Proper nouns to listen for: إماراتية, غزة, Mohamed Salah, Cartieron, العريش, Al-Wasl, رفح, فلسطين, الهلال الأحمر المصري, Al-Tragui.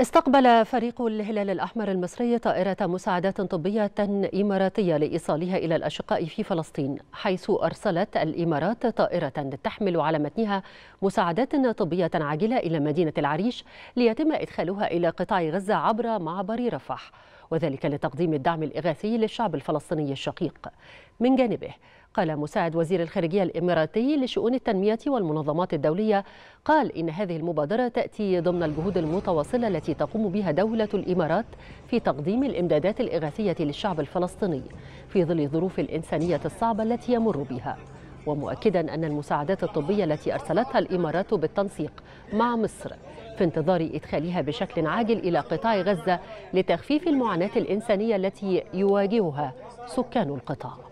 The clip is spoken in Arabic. استقبل فريق الهلال الأحمر المصري طائرة مساعدات طبية إماراتية لإيصالها إلى الأشقاء في فلسطين، حيث أرسلت الإمارات طائرة تحمل على متنها مساعدات طبية عاجلة إلى مدينة العريش ليتم إدخالها إلى قطاع غزة عبر معبر رفح، وذلك لتقديم الدعم الإغاثي للشعب الفلسطيني الشقيق. من جانبه قال مساعد وزير الخارجية الإماراتي لشؤون التنمية والمنظمات الدولية، قال إن هذه المبادرة تأتي ضمن الجهود المتواصلة التي تقوم بها دولة الإمارات في تقديم الإمدادات الإغاثية للشعب الفلسطيني في ظل الظروف الإنسانية الصعبة التي يمر بها، ومؤكدا أن المساعدات الطبية التي أرسلتها الإمارات بالتنسيق مع مصر في انتظار إدخالها بشكل عاجل إلى قطاع غزة لتخفيف المعاناة الإنسانية التي يواجهها سكان القطاع.